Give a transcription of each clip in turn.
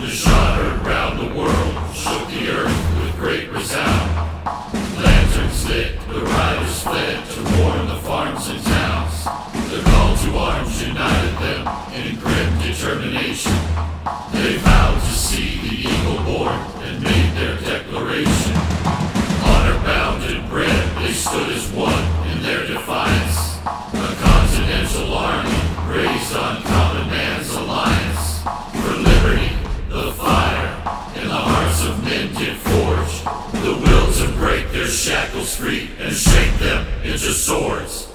Dishonored round the world, shook the earth with great resound. Lanterns lit, the riders fled to warn the farms and towns. The call to arms united them in a grim determination. They vowed to see the eagle born and made their declaration. Honor bound and bred, they stood as one in their defiance. A continental army raised on common man's alliance. For liberty, the fire, in the hearts of men did forge. The will to break their shackles free and shape them into swords.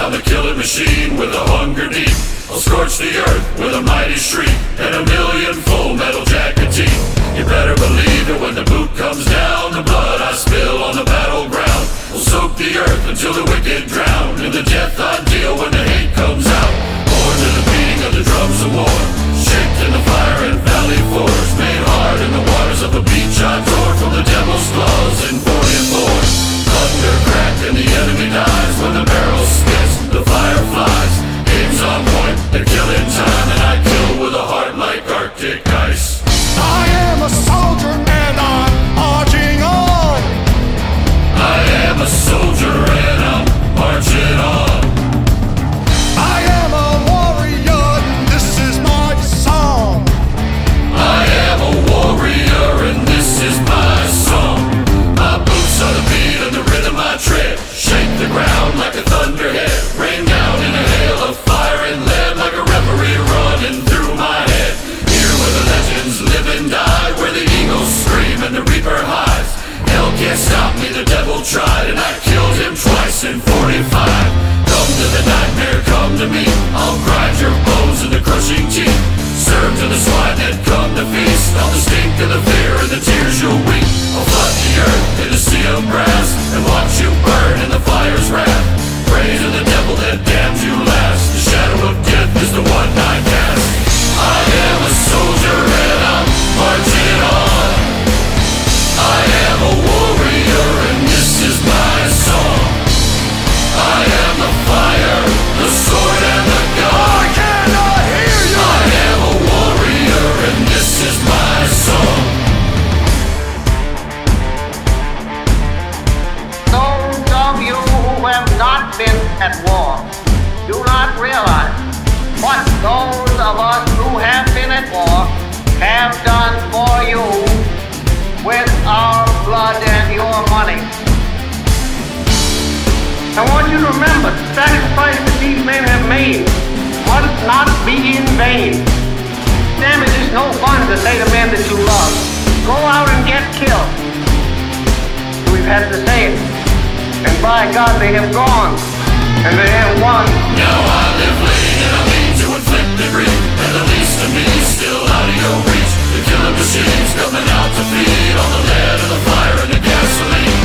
I'm the killing machine with a hunger deep. I'll scorch the earth with a mighty shriek and a million full metal jacket teeth. You better believe it when the boot comes down. The blood I spill on the battleground will soak the earth until the wicked drown. In the death I deal when the hate comes out. Born to the beating of the drums of war, shaped in the fire and valley forge, made hard in the waters of a beach I tore from the devil's claws and born in more. Thunder cracked and the enemy dies when the barrel spits, the fire flies. Aim's on point, they're killing time, and I kill with a heart like Arctic ice. I am a soldier and I'm marching on. I am a soldier and I'm marching on. I am a warrior and this is my song. I am a warrior and this is my song. My boots are the beat and the rhythm I tread. Shake the ground like a thunderhead. Rain down in a hail of fire and lead, like a referee running through my head. Here where the legends live and die, where the eagles scream and the reaper hides. Hell can't stop me, the devil tried, and I killed him twice in 45. Come to the nightmare, come to me. I'll grind your bones into crushing teeth. Serve to the swine that come to feast on the stink of the fear and the tears you'll weep. I'll flood the earth in a sea of brass and watch you burn in the fire's wrath. Pray to the devil that damned you last. The shadow of death is the one I cast. I am a soldier and I'm marching on. I am a warrior and this is my song. I am the fire, the sword and the gun. I cannot hear you! I am a warrior and this is my song. Those of you who have not been at war do not realize what those of us who have been at war have done for you with our blood and your money. I want you to remember the sacrifice that these men have made must not be in vain. Damage is no fun to say to men that you love, go out and get killed. We've had the same, and by God they have gone, and they have won. Now I live late and I mean to inflict the grief, and the least of me is still out of your reach. The killing machine's coming out to feed on the lead of the fire and the gasoline.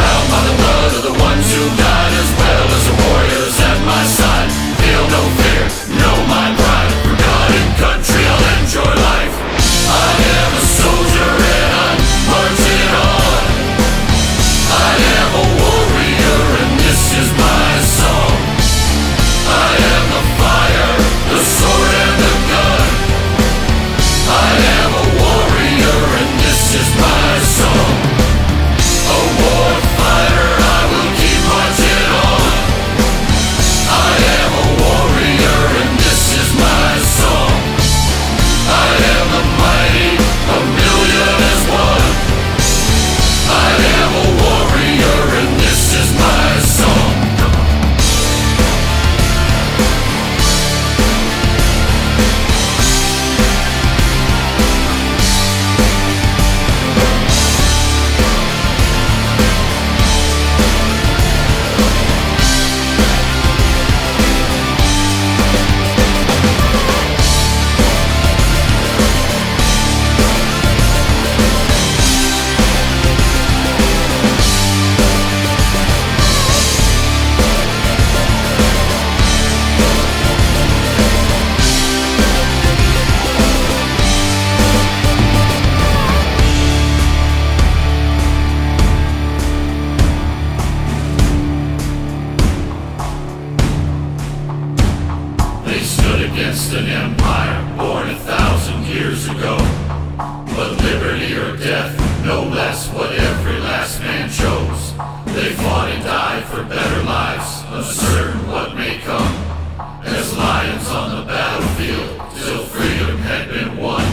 Bound by the blood of the ones who died, as well as the warriors at my side. Feel no fear, know my pride. For God and country I'll enjoy life. I am a soldier and I'm marching on. I am a warrior and this is my song. I They stood against an empire born 1,000 years ago. But liberty or death, no less what every last man chose. They fought and died for better lives, uncertain what may come. As lions on the battlefield, till freedom had been won.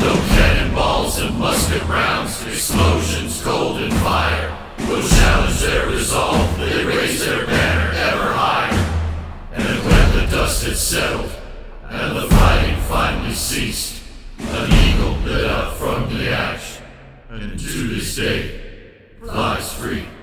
Though cannonballs and musket rounds, explosions, gold and fire will challenge their resolve, they raise their banner ever higher. And when the dust had settled, and the fighting finally ceased, an eagle lit up from the ash, and to this day, flies free.